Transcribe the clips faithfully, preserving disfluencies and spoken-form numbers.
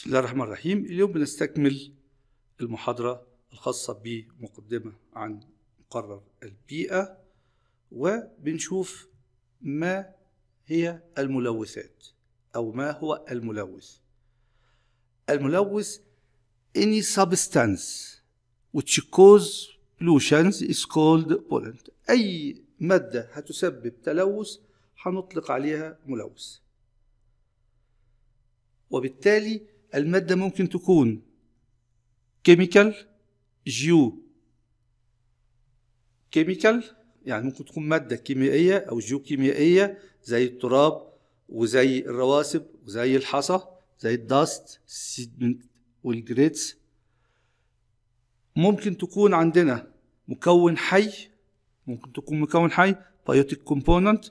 بسم الله الرحمن الرحيم. اليوم بنستكمل المحاضرة الخاصة بمقدمة عن مقرر البيئة، وبنشوف ما هي الملوثات أو ما هو الملوث. الملوث any substance which causes pollutions is called pollutant. أي مادة هتسبب تلوث هنطلق عليها ملوث. وبالتالي المادة ممكن تكون chemical geo chemical، يعني ممكن تكون مادة كيميائية أو جيوكيميائية زي التراب وزي الرواسب وزي الحصى زي الداست السيدمنت والجريتس. ممكن تكون عندنا مكون حي، ممكن تكون مكون حي بايوتيك كومبوننت.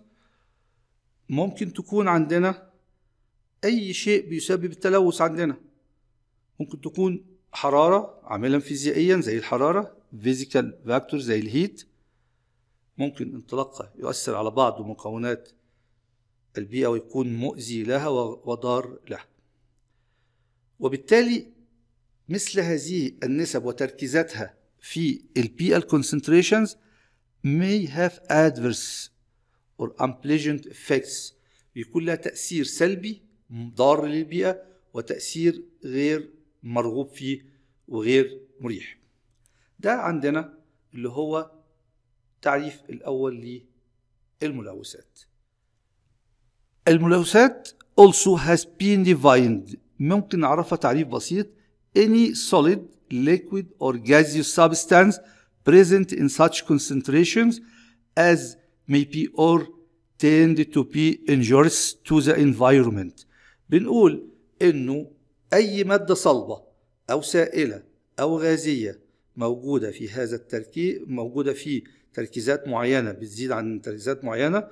ممكن تكون عندنا أي شيء بيسبب التلوث عندنا، ممكن تكون حرارة عاملا فيزيائيا زي الحرارة فيزيكال فاكتور زي الهيت. ممكن انطلاقه يؤثر على بعض مكونات البيئة ويكون مؤذي لها وضار لها. وبالتالي مثل هذه النسب وتركيزاتها في البيئة الكونسنتريشنز may have adverse or unpleasant effects، بيكون لها تأثير سلبي ضار للبيئة وتأثير غير مرغوب فيه وغير مريح. ده عندنا اللي هو تعريف الأول للملوثات. الملوثات also has been defined، ممكن نعرفها تعريف بسيط: any solid, liquid or gaseous substance present in such concentrations as may be or tend to be injurious to the environment. بنقول إنه أي مادة صلبة أو سائلة أو غازية موجودة في هذا التركيز، موجودة في تركيزات معينة بتزيد عن تركيزات معينة،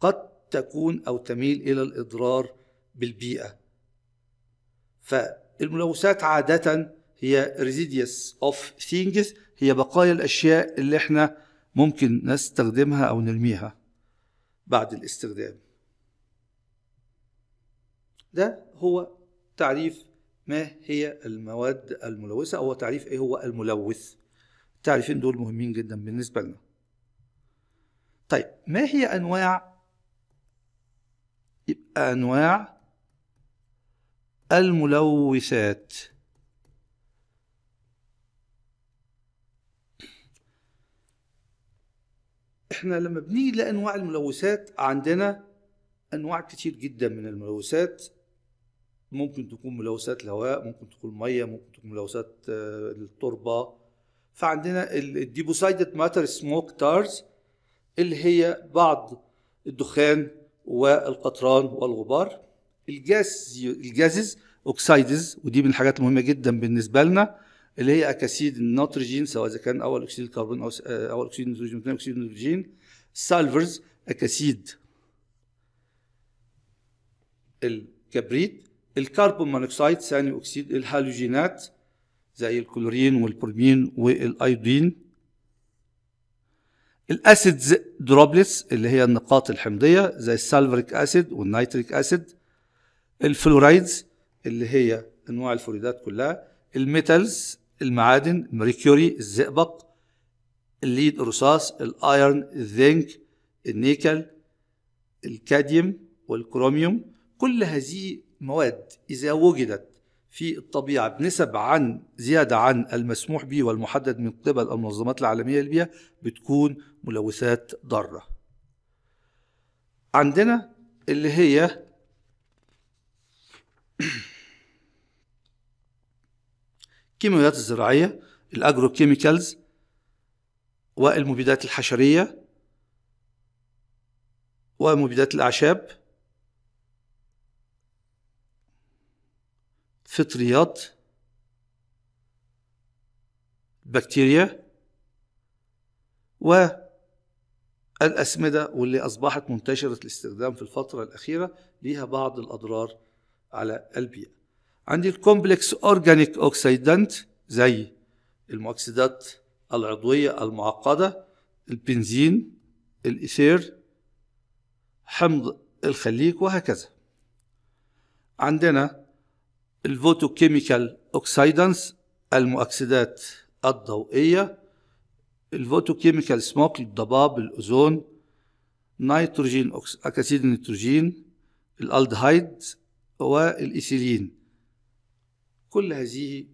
قد تكون أو تميل إلى الإضرار بالبيئة. فالملوثات عادة هي residues of things، هي بقايا الأشياء اللي احنا ممكن نستخدمها أو نرميها بعد الاستخدام. ده هو تعريف ما هي المواد الملوثة أو تعريف إيه هو الملوث. التعريفين دول مهمين جدا بالنسبة لنا. طيب ما هي أنواع؟ يبقى أنواع الملوثات. إحنا لما بنيجي لأنواع الملوثات عندنا أنواع كتير جدا من الملوثات. ممكن تكون ملوثات الهواء، ممكن تكون مية، ممكن تكون ملوثات التربة. فعندنا الديبوسايدد ماتر سموك تارز اللي هي بعض الدخان والقطران والغبار. الجاز الجازز اوكسايدز، ودي من الحاجات المهمة جدا بالنسبة لنا، اللي هي اكاسيد النيتروجين سواء اذا كان اول اكسيد الكربون او اول اكسيد النيتروجين وثاني اكسيد النيتروجين. سالفرز اكاسيد الكبريت. الكربون مونوكسيد ثاني اكسيد الهالوجينات زي الكلورين والبرومين والايودين. الاسيدز دروبلتس اللي هي النقاط الحمضيه زي السلفريك اسيد والنيتريك اسيد. الفلورايدز اللي هي انواع الفلوريدات كلها. الميتالز المعادن، المريكوري الزئبق، الليد الرصاص، الايرن، الزنك، النيكل، الكاديوم والكروميوم. كل هذه مواد إذا وجدت في الطبيعة بنسب عن زيادة عن المسموح به والمحدد من قبل المنظمات العالمية للبيئة بتكون ملوثات ضارة. عندنا اللي هي الكيماويات الزراعية، الأجروكيميكالز، والمبيدات الحشرية ومبيدات الأعشاب، فطريات، بكتيريا، والأسمدة واللي أصبحت منتشرة الاستخدام في الفترة الأخيرة ليها بعض الأضرار على البيئة. عندي الكومبلكس أورجانيك أوكسيدانت زي المؤكسدات العضوية المعقدة، البنزين، الإيثير، حمض الخليك، وهكذا. عندنا الفوتوكيميكال اوكسيدانس المؤكسدات الضوئية، الفوتوكيميكال سموك الضباب الأوزون، نيتروجين أكسيد النيتروجين، الألدهايد والإيثيلين. كل هذه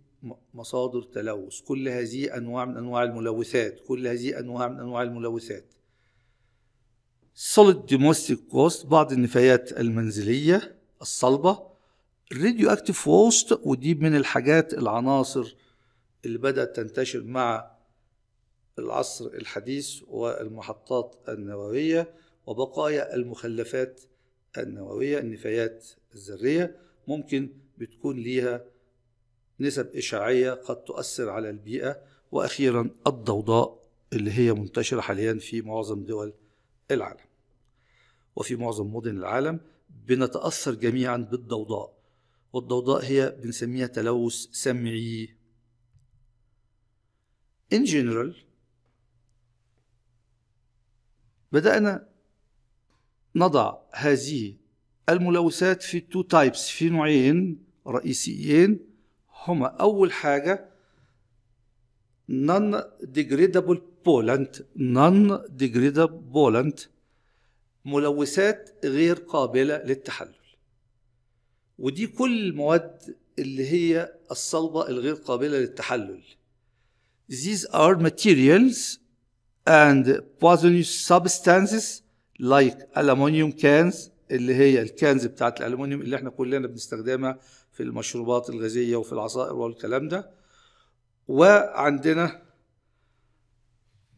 مصادر تلوث، كل هذه أنواع من أنواع الملوثات، كل هذه أنواع من أنواع الملوثات. solid domestic waste بعض النفايات المنزلية الصلبة، الراديو اكتيف ووست، ودي من الحاجات العناصر اللي بدأت تنتشر مع العصر الحديث والمحطات النووية، وبقايا المخلفات النووية. النفايات الذرية ممكن بتكون ليها نسب إشعاعية قد تؤثر على البيئة. وأخيرا الضوضاء اللي هي منتشرة حاليا في معظم دول العالم وفي معظم مدن العالم. بنتأثر جميعا بالضوضاء، والضوضاء هي بنسميها تلوث سمعي. In general بدأنا نضع هذه الملوثات في two types، في نوعين رئيسيين هما. أول حاجة non-degradable pollutant، non-degradable pollutant ملوثات غير قابلة للتحلل، ودي كل المواد اللي هي الصلبة الغير قابلة للتحلل. These are materials and poisonous substances like aluminum cans، اللي هي الكنز بتاعت الألمونيوم اللي احنا كلنا بنستخدمها في المشروبات الغازية وفي العصائر والكلام ده. وعندنا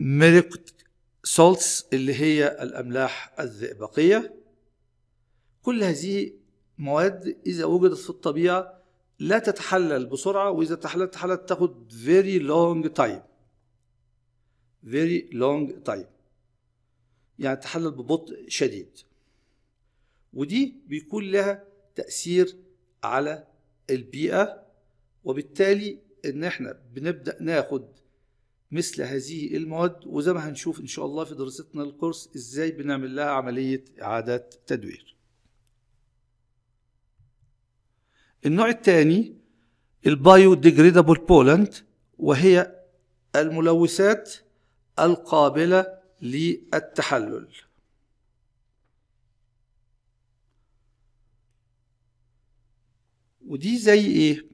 mercury salts اللي هي الأملاح الزئبقية. كل هذه مواد إذا وجدت في الطبيعة لا تتحلل بسرعة، وإذا تحللت تحللت تاخد very long time، very long time يعني تحلل ببطء شديد، ودي بيكون لها تأثير على البيئة. وبالتالي إن إحنا بنبدأ ناخد مثل هذه المواد، وزي ما هنشوف إن شاء الله في دراستنا الكورس إزاي بنعمل لها عملية إعادة تدوير. النوع الثاني البايو ديجريدابل بولنت، وهي الملوثات القابلة للتحلل. ودي زي ايه؟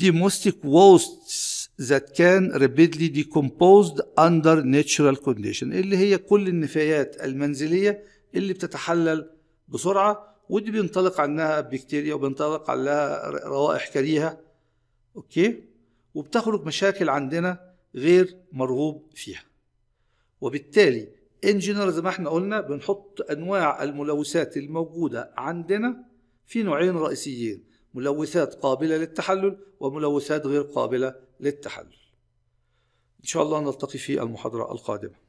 domestic wastes that can rapidly decomposed under natural condition، اللي هي كل النفايات المنزلية اللي بتتحلل بسرعة، ودي بينطلق عنها بكتيريا وبينطلق عنها روائح كريهة، اوكي، وبتخرج مشاكل عندنا غير مرغوب فيها. وبالتالي ان جنرال زي ما احنا قلنا بنحط انواع الملوثات الموجودة عندنا في نوعين رئيسيين، ملوثات قابلة للتحلل وملوثات غير قابلة للتحلل. ان شاء الله نلتقي في المحاضرة القادمة.